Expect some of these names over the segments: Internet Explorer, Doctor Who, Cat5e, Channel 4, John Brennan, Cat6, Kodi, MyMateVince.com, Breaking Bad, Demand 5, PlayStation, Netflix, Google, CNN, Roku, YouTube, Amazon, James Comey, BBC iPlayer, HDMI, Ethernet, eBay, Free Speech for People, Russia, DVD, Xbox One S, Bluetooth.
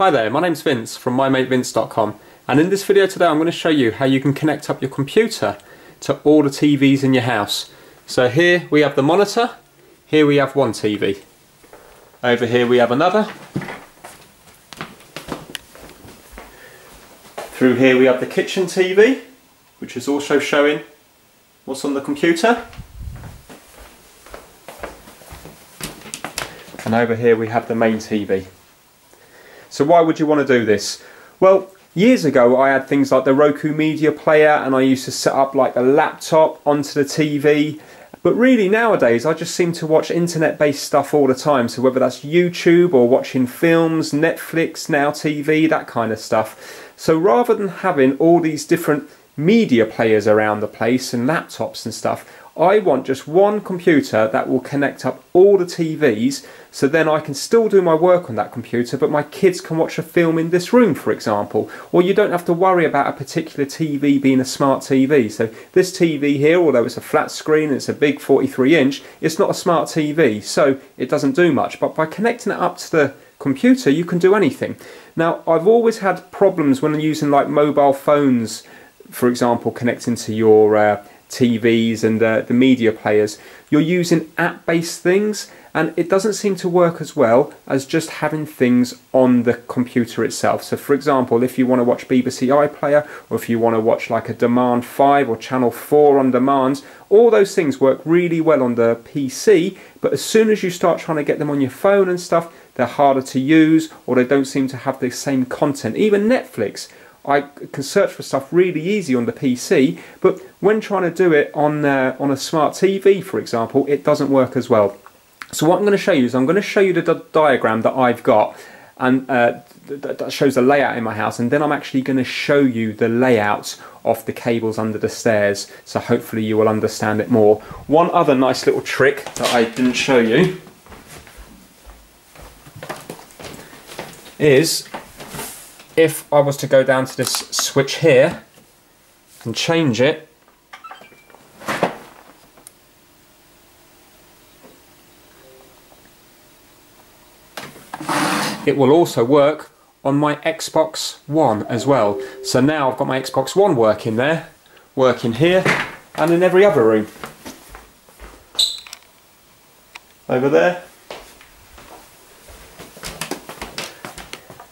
Hi there, my name's Vince from MyMateVince.com, and in this video today I'm going to show you how you can connect up your computer to all the TVs in your house. So here we have the monitor, here we have one TV, over here we have another, through here we have the kitchen TV, which is also showing what's on the computer, and over here we have the main TV. So why would you want to do this? Well, years ago I had things like the Roku media player, and I used to set up like a laptop onto the TV. But really nowadays I just seem to watch internet-based stuff all the time. So whether that's YouTube or watching films, Netflix, Now TV, that kind of stuff. So rather than having all these different media players around the place and laptops and stuff, I want just one computer that will connect up all the TVs, so then I can still do my work on that computer, but my kids can watch a film in this room, for example. Or you don't have to worry about a particular TV being a smart TV. So this TV here, although it's a flat screen and it's a big 43-inch, it's not a smart TV, so it doesn't do much. But by connecting it up to the computer, you can do anything. Now, I've always had problems when I'm using like mobile phones, for example, connecting to your TVs and the media players. You're using app-based things, and it doesn't seem to work as well as just having things on the computer itself. So for example, if you want to watch BBC iPlayer, or if you want to watch like a Demand 5 or Channel 4 on demand, all those things work really well on the PC, but as soon as you start trying to get them on your phone and stuff, they're harder to use, or they don't seem to have the same content. Even Netflix, I can search for stuff really easy on the PC, but when trying to do it on a smart TV, for example, it doesn't work as well. So what I'm going to show you is I'm going to show you the diagram that I've got, and that shows the layout in my house, and then I'm actually going to show you the layout of the cables under the stairs, so hopefully you will understand it more. One other nice little trick that I didn't show you is, if I was to go down to this switch here and change it, it will also work on my Xbox One as well. So now I've got my Xbox One working there, working here, and in every other room. Over there.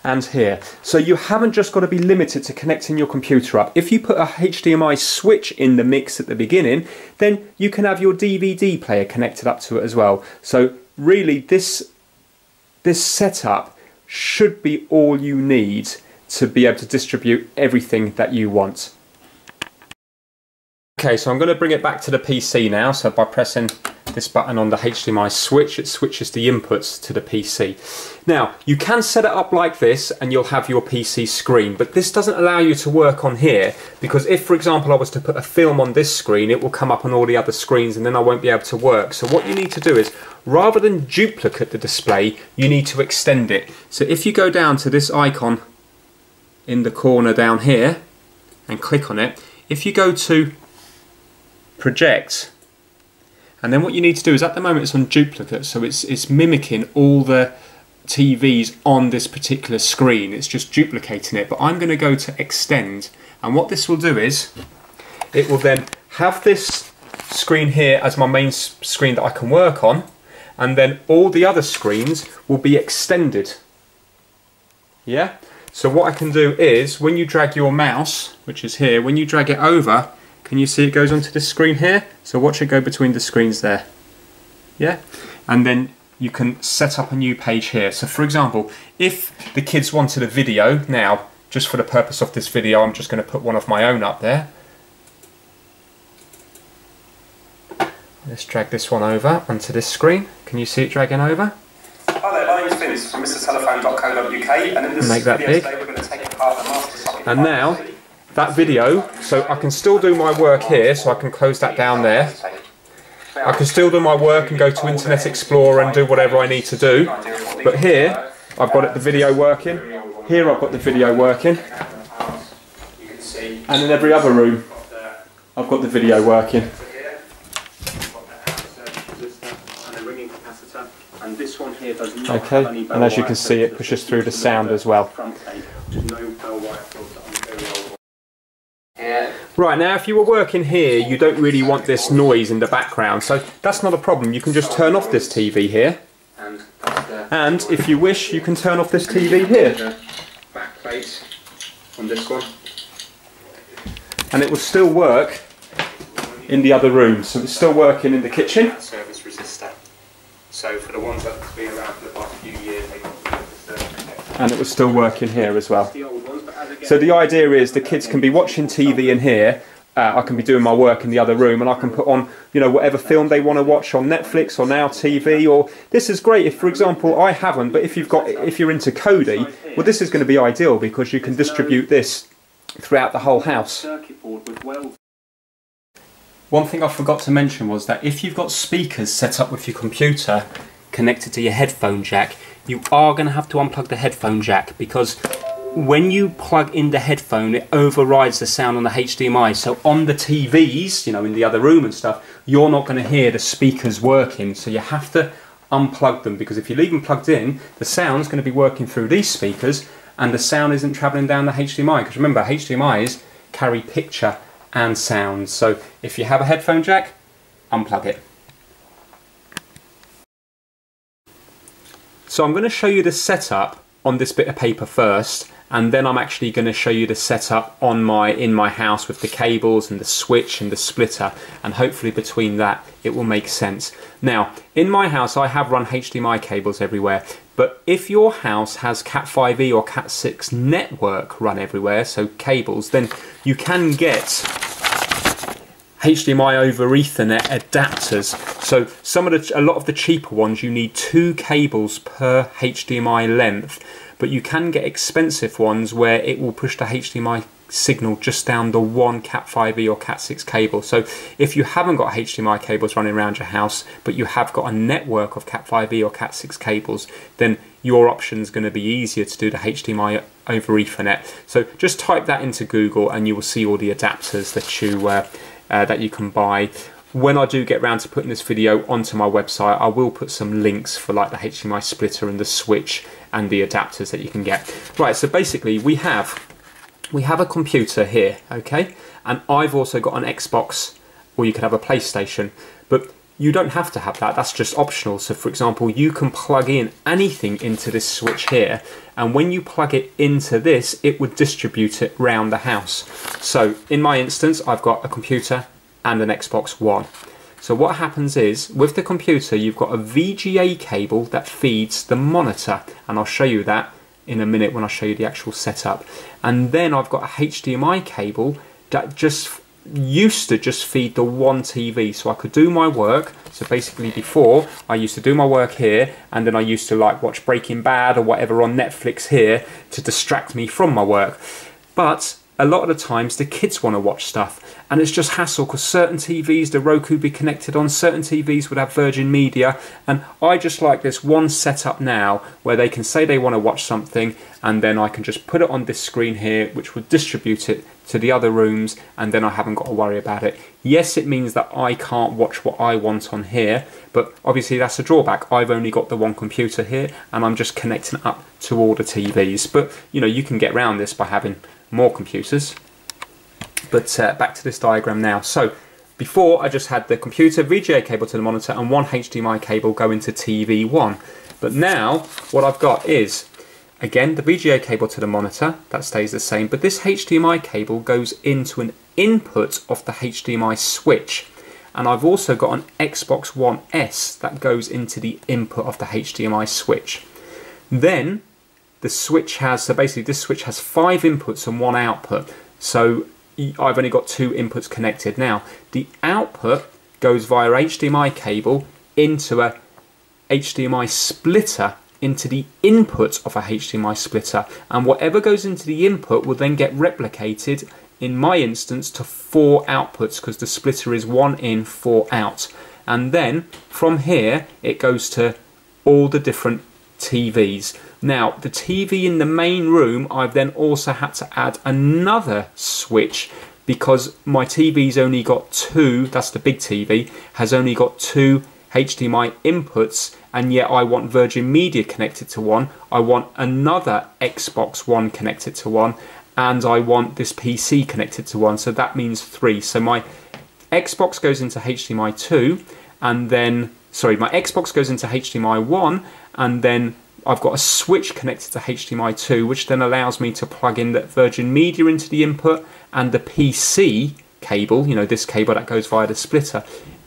And here. So you haven't just got to be limited to connecting your computer up. If you put a HDMI switch in the mix at the beginning, then you can have your DVD player connected up to it as well. So really this setup should be all you need to be able to distribute everything that you want. Okay, so I'm going to bring it back to the PC now. So by pressing this button on the HDMI switch, it switches the inputs to the PC. Now, you can set it up like this and you'll have your PC screen, but this doesn't allow you to work on here, because if, for example, I was to put a film on this screen, it will come up on all the other screens and then I won't be able to work. So what you need to do is, rather than duplicate the display, you need to extend it. So if you go down to this icon in the corner down here and click on it, if you go to project, and then what you need to do is, at the moment it's on duplicate, so it's mimicking all the TVs on this particular screen. It's just duplicating it, but I'm going to go to extend, and what this will do is, it will then have this screen here as my main screen that I can work on, and then all the other screens will be extended. Yeah? So what I can do is, when you drag your mouse, which is here, when you drag it over, can you see it goes onto this screen here? So watch it go between the screens there. Yeah? And then you can set up a new page here. So for example, if the kids wanted a video, now, just for the purpose of this video, I'm just going to put one of my own up there. Let's drag this one over onto this screen. Can you see it dragging over? Hi there, my name is Vince from MrTelephone.co.uk, and in this video today we're going to take apart the master socket. And now, that video, so I can still do my work here, so I can close that down there. I can still do my work and go to Internet Explorer and do whatever I need to do. But here, I've got the video working. Here I've got the video working. And in every other room, I've got the video working. a ringing capacitor, and this one here does not have any bell wire. And as you can see, it pushes through the sound as well. Right, now if you were working here, you don't really want this noise in the background, so that's not a problem. You can just turn off this TV here, and if you wish, you can turn off this TV here. Back plate on this one. And it will still work in the other room, so it's still working in the kitchen. Service resistor. So for the ones that have been around for the past few years, they got the service protector. And it was still working here as well. So the idea is the kids can be watching TV in here, I can be doing my work in the other room, and I can put on, you know, whatever film they want to watch on Netflix or Now TV. Or this is great if, for example, I haven't, but if you're into Kodi, well, this is going to be ideal because you can distribute this throughout the whole house. One thing I forgot to mention was that if you've got speakers set up with your computer connected to your headphone jack, you are going to have to unplug the headphone jack, because when you plug in the headphone, it overrides the sound on the HDMI. So on the TVs, you know, in the other room and stuff, you're not going to hear the speakers working. So you have to unplug them, because if you leave them plugged in, the sound's going to be working through these speakers and the sound isn't travelling down the HDMI. Because remember, HDMIs carry picture and sound, so if you have a headphone jack, unplug it. So I'm going to show you the setup on this bit of paper first, and then I'm actually going to show you the setup on in my house with the cables and the switch and the splitter, and hopefully between that it will make sense. Now, in my house I have run HDMI cables everywhere, but if your house has Cat5e or Cat6 network run everywhere, so cables, then you can get HDMI over Ethernet adapters. So a lot of the cheaper ones, you need 2 cables per HDMI length, but you can get expensive ones where it will push the HDMI signal just down the one Cat5e or Cat6 cable. So if you haven't got HDMI cables running around your house, but you have got a network of Cat5e or Cat6 cables, then your option is going to be easier to do the HDMI over Ethernet. So just type that into Google and you will see all the adapters that you can buy. When I do get round to putting this video onto my website, I will put some links for like the HDMI splitter and the switch and the adapters that you can get. Right, so basically we have a computer here, okay? And I've also got an Xbox, or you could have a PlayStation, but you don't have to have that, that's just optional. So for example, you can plug in anything into this switch here, and when you plug it into this, it would distribute it round the house. So in my instance, I've got a computer and an Xbox One. So what happens is, with the computer, you've got a VGA cable that feeds the monitor, and I'll show you that in a minute when I show you the actual setup. And then I've got a HDMI cable that just used to just feed the one TV, so I could do my work. So basically before, I used to do my work here, and then I used to like watch Breaking Bad or whatever on Netflix here to distract me from my work. But a lot of the times the kids want to watch stuff, and it's just hassle, because certain TVs, the Roku would be connected on, certain TVs would have Virgin Media, and I just like this one setup now where they can say they want to watch something, and then I can just put it on this screen here, which would distribute it to the other rooms, and then I haven't got to worry about it. Yes, it means that I can't watch what I want on here, but obviously that's a drawback. I've only got the one computer here, and I'm just connecting up to all the TVs. But you know, you can get around this by having more computers. But back to this diagram now. So before, I just had the computer, VGA cable to the monitor, and one HDMI cable going to TV1. But now what I've got is, again, the VGA cable to the monitor, that stays the same, but this HDMI cable goes into an input of the HDMI switch. And I've also got an Xbox One S that goes into the input of the HDMI switch. Then the switch has, so basically this switch has 5 inputs and 1 output. So I've only got 2 inputs connected now. The output goes via HDMI cable into a HDMI splitter, into the input of a HDMI splitter, and whatever goes into the input will then get replicated, in my instance, to 4 outputs, because the splitter is 1 in, 4 out. And then from here it goes to all the different TVs. Now, the TV in the main room, I've then also had to add another switch, because my TV's only got 2, that's the big TV, has only got 2 HDMI inputs, and yet I want Virgin Media connected to one, I want another Xbox One connected to one, and I want this PC connected to one, so that means three. So my Xbox goes into HDMI 2, and then, sorry, my Xbox goes into HDMI 1, and then I've got a switch connected to HDMI 2, which then allows me to plug in that Virgin Media into the input and the PC cable, you know, this cable that goes via the splitter,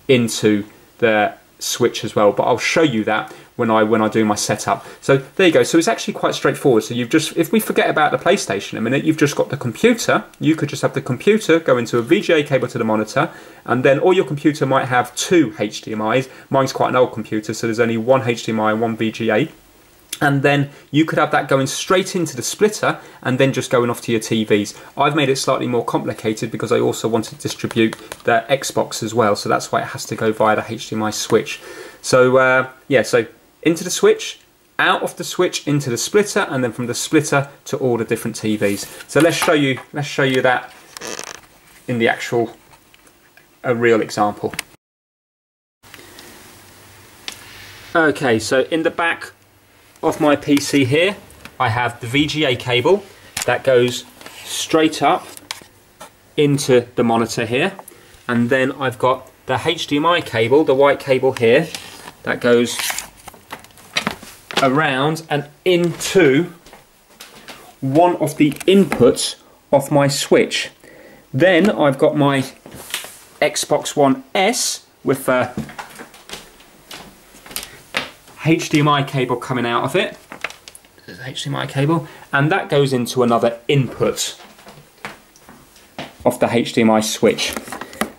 into the switch as well. But I'll show you that when I do my setup. So there you go. So it's actually quite straightforward. So you've just, if we forget about the PlayStation a minute, you've just got the computer. You could just have the computer go into a VGA cable to the monitor, and then all your computer might have two HDMIs. Mine's quite an old computer, so there's only one HDMI and one VGA. And then you could have that going straight into the splitter and then just going off to your TVs. I've made it slightly more complicated because I also want to distribute the Xbox as well, so that's why it has to go via the HDMI switch. So yeah, so into the switch, out of the switch into the splitter, and then from the splitter to all the different TVs. So let's show you that in the actual real example. Okay, so in the back of my PC here, I have the VGA cable that goes straight up into the monitor here, and then I've got the HDMI cable, the white cable here, that goes around and into one of the inputs of my switch. Then I've got my Xbox One S with a HDMI cable coming out of it. There's the HDMI cable, and that goes into another input of the HDMI switch.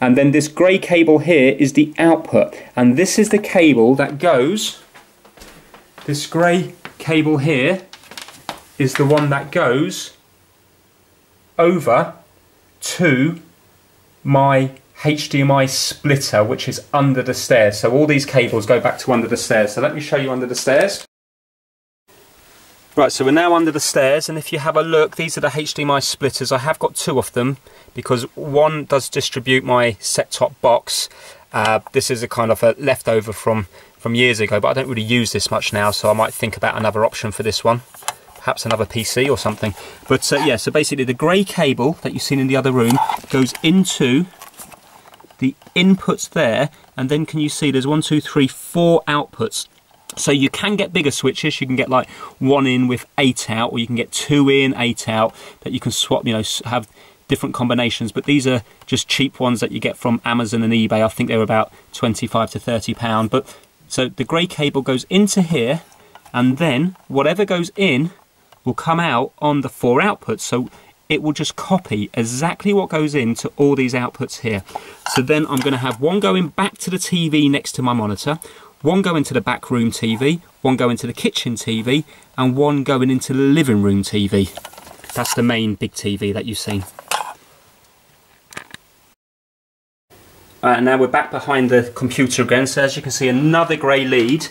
And then this grey cable here is the output, and this is the cable that goes, this grey cable here is the one that goes over to my HDMI splitter, which is under the stairs. So all these cables go back to under the stairs. So let me show you under the stairs. Right, so we're now under the stairs, and if you have a look, these are the HDMI splitters. I have got two of them because one does distribute my set-top box. This is a kind of a leftover from years ago, but I don't really use this much now, so I might think about another option for this one. Perhaps another PC or something. But yeah, so basically the grey cable that you've seen in the other room goes into the inputs there, and then can you see there's 1, 2, 3, 4 outputs. So you can get bigger switches, you can get like 1 in with 8 out, or you can get 2 in, 8 out, that you can swap, you know, have different combinations. But these are just cheap ones that you get from Amazon and eBay. I think they're about £25 to £30. But so the grey cable goes into here, and then whatever goes in will come out on the 4 outputs. So it will just copy exactly what goes into all these outputs here. So then I'm going to have one going back to the TV next to my monitor, one going to the back room TV, one going to the kitchen TV, and one going into the living room TV. That's the main big TV that you've seen. And now we're back behind the computer again. So as you can see, another grey lead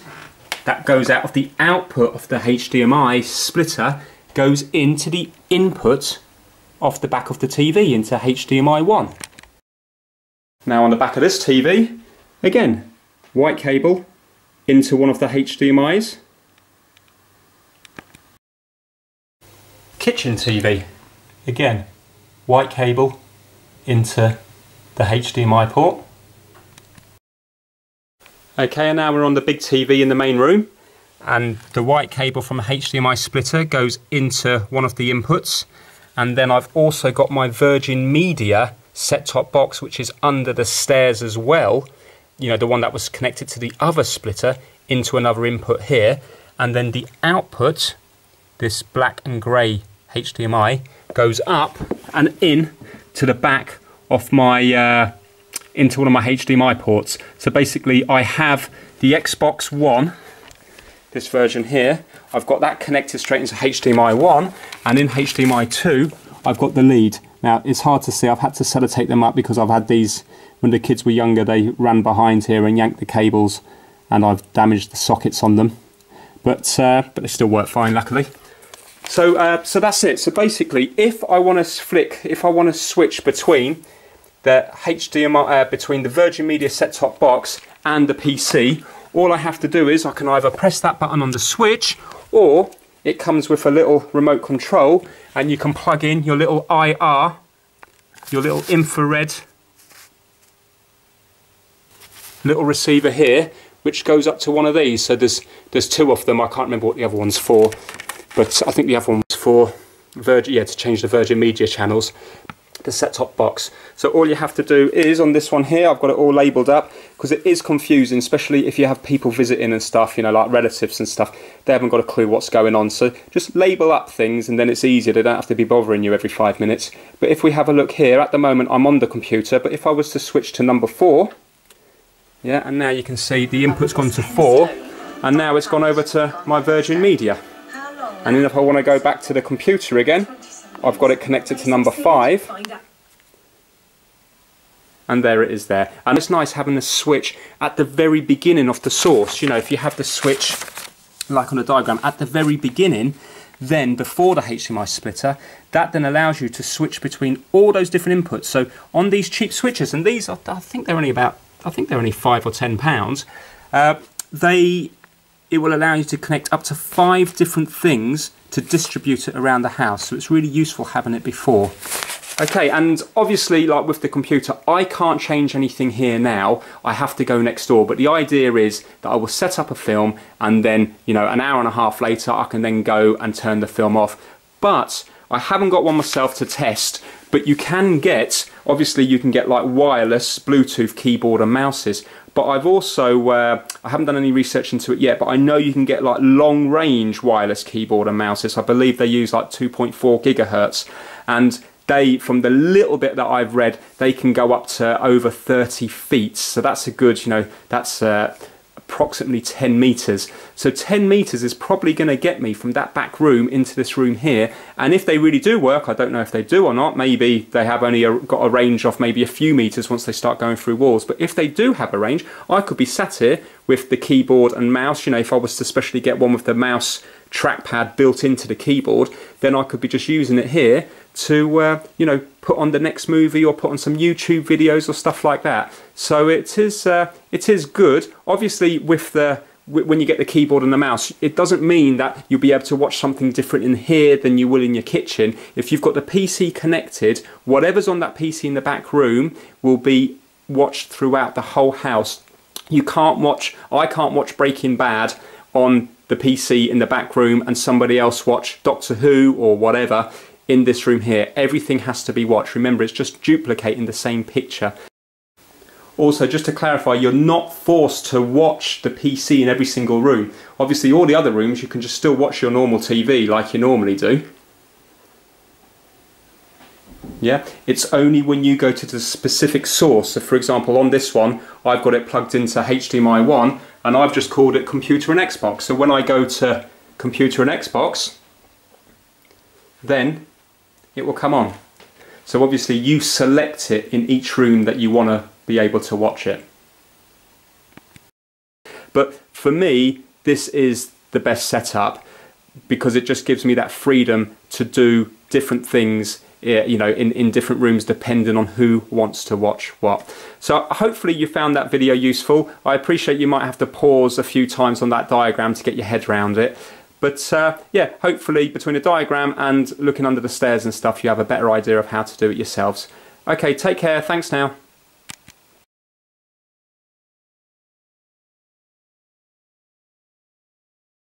that goes out of the output of the HDMI splitter goes into the input off the back of the TV into HDMI 1. Now on the back of this TV, again, white cable into one of the HDMIs. Kitchen TV, again, white cable into the HDMI port. Okay, and now we're on the big TV in the main room, and the white cable from the HDMI splitter goes into one of the inputs. And then I've also got my Virgin Media set-top box, which is under the stairs as well. You know, the one that was connected to the other splitter into another input here. And then the output, this black and grey HDMI, goes up and in to the back of my, into one of my HDMI ports. So basically I have the Xbox One, this version here, I've got that connected straight into HDMI 1, and in HDMI 2 I've got the lead. Now it's hard to see, I've had to sellotape them up because I've had these, when the kids were younger they ran behind here and yanked the cables and I've damaged the sockets on them, but they still work fine luckily. So, so that's it. So basically if I want to switch between the Virgin Media set-top box and the PC, all I have to do is I can either press that button on the switch, or it comes with a little remote control and you can plug in your little IR, your little infrared little receiver here, which goes up to one of these. So there's two of them. I can't remember what the other one's for, but I think the other one was for Virgin, yeah, to change the Virgin Media channels, the set-top box. So all you have to do is, on this one here, I've got it all labelled up, because it is confusing, especially if you have people visiting and stuff, you know, like relatives and stuff. They haven't got a clue what's going on, so just label up things and then it's easier. They don't have to be bothering you every 5 minutes. But if we have a look here, at the moment I'm on the computer, but if I was to switch to number 4, yeah, and now you can see the input's gone to 4, and now it's gone over to my Virgin Media. And then if I want to go back to the computer again, I've got it connected to number 5, and there it is there. And it's nice having the switch at the very beginning of the source. You know, if you have the switch, like on a diagram, at the very beginning, then before the HDMI splitter, that then allows you to switch between all those different inputs. So on these cheap switches, and these, I think they're only about, I think they're only £5 or £10, it will allow you to connect up to 5 different things to distribute it around the house, so it's really useful having it before. Okay, and obviously, like with the computer, I can't change anything here now. I have to go next door, but the idea is that I will set up a film, and then, you know, an hour and a half later, I can then go and turn the film off. But I haven't got one myself to test, but you can get, obviously you can get like wireless Bluetooth keyboard and mouses, but I've also, I haven't done any research into it yet, but I know you can get like long range wireless keyboard and mouses. I believe they use like 2.4 gigahertz, and they, from the little bit that I've read, they can go up to over 30 feet, so that's a good, you know, that's approximately 10 meters. So 10 meters is probably going to get me from that back room into this room here. And if they really do work, I don't know if they do or not, maybe they have only got a range of maybe a few meters once they start going through walls. But if they do have a range, I could be sat here with the keyboard and mouse. You know, if I was to especially get one with the mouse trackpad built into the keyboard, then I could be just using it here to, you know, put on the next movie or put on some YouTube videos or stuff like that. So it is good. Obviously, with the when you get the keyboard and the mouse, it doesn't mean that you'll be able to watch something different in here than you will in your kitchen. If you've got the PC connected, whatever's on that PC in the back room will be watched throughout the whole house. You can't watch, I can't watch Breaking Bad on the PC in the back room and somebody else watch Doctor Who or whatever in this room here. Everything has to be watched. Remember, it's just duplicating the same picture. Also, just to clarify, you're not forced to watch the PC in every single room. Obviously, all the other rooms, you can just still watch your normal TV like you normally do. Yeah, it's only when you go to the specific source. So for example, on this one, I've got it plugged into HDMI 1, and I've just called it Computer and Xbox. So when I go to Computer and Xbox, then it will come on. So obviously you select it in each room that you want to be able to watch it. But for me, this is the best setup because it just gives me that freedom to do different things, you know, in different rooms depending on who wants to watch what. So hopefully you found that video useful. I appreciate you might have to pause a few times on that diagram to get your head around it. But yeah, hopefully between a diagram and looking under the stairs and stuff, you have a better idea of how to do it yourselves. Okay, take care. Thanks now.